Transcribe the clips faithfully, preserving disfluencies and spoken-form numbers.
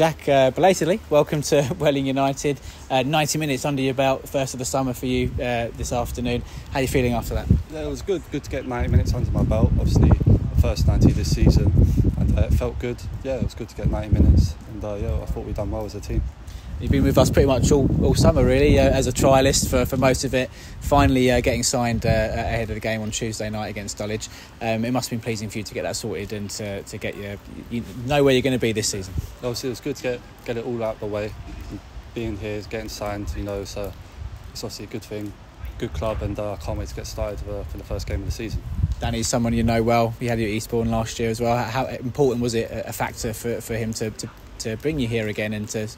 Jack, uh, belatedly, welcome to Welling United. Uh, ninety minutes under your belt, first of the summer for you uh, this afternoon. How are you feeling after that? Yeah, it was good. Good to get ninety minutes under my belt. Obviously, the first ninety this season, and uh, it felt good. Yeah, it was good to get ninety minutes, and uh, yeah, I thought we'd done well as a team. You've been with us pretty much all, all summer, really, uh, as a trialist for, for most of it. Finally uh, getting signed uh, ahead of the game on Tuesday night against Dulwich. Um, it must have been pleasing for you to get that sorted and to, to get your, you know where you're going to be this season. Obviously, it was good to get get it all out of the way. Being here, getting signed, you know, so it's obviously a good thing. Good club, and I uh, can't wait to get started for, for the first game of the season. Danny's someone you know well. You had you at Eastbourne last year as well. How important was it, a factor for, for him to, to to bring you here again and to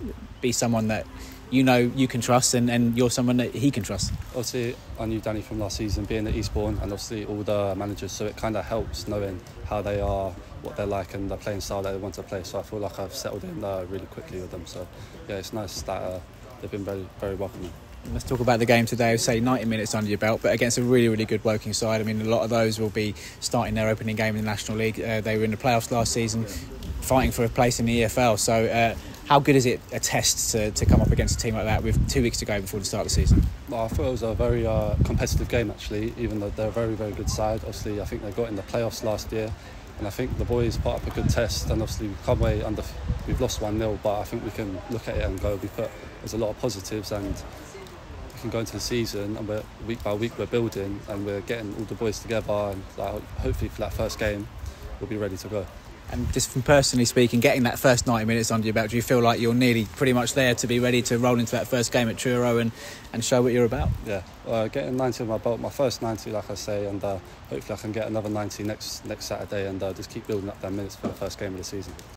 be someone that you know you can trust, and, and you're someone that he can trust? Obviously, I knew Danny from last season, being at Eastbourne, and obviously all the managers, so it kind of helps knowing how they are, what they're like, and the playing style that they want to play. So I feel like I've settled in uh, really quickly with them. So yeah, it's nice that uh, they've been very, very welcoming. Let's talk about the game today. Say ninety minutes under your belt, but against a really, really good Woking side. I mean, a lot of those will be starting their opening game in the National League. Uh, they were in the playoffs last season, fighting for a place in the E F L. So uh, how good is it a test to, to come up against a team like that with two weeks to go before the start of the season? Well, I thought it was a very uh, competitive game, actually, even though they're a very, very good side. Obviously, I think they got in the playoffs last year, and I think the boys put up a good test, and obviously we've come away under, we've lost one nil, but I think we can look at it and go, we put, there's a lot of positives, and can go into the season, and we're, week by week we're building, and we're getting all the boys together, and like, hopefully for that first game we'll be ready to go. And just from personally speaking, getting that first ninety minutes under your belt, do you feel like you're nearly pretty much there to be ready to roll into that first game at Truro and, and show what you're about? Yeah, uh, getting ninety on my belt, my first ninety, like I say, and uh, hopefully I can get another ninety next next Saturday, and uh, just keep building up their minutes for the first game of the season.